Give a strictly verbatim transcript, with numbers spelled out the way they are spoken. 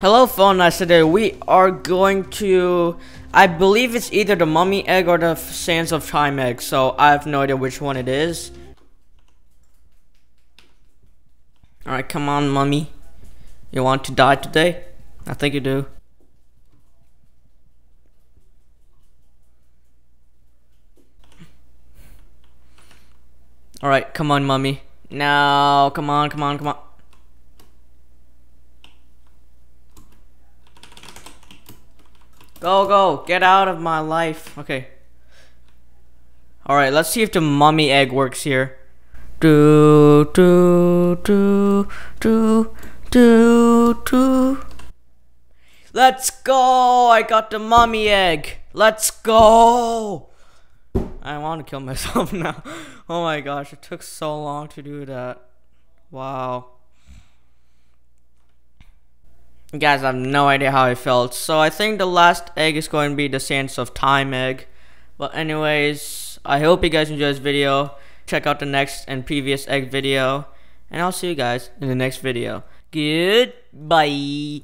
Hello Phone Nights, today we are going to, I believe it's either the Mummy Egg or the Sands of Time Egg, so I have no idea which one it is. Alright, come on Mummy. You want to die today? I think you do. Alright, come on Mummy. No, come on, come on, come on. Go, go, get out of my life. Okay. Alright, let's see if the mummy egg works here. Do, do, do, do, do, do. Let's go! I got the mummy egg. Let's go! I want to kill myself now. Oh my gosh, it took so long to do that. Wow. Guys, I have no idea how I felt. So I think the last egg is going to be the Sands of Time egg. But anyways, I hope you guys enjoyed this video. Check out the next and previous egg video. And I'll see you guys in the next video. Goodbye.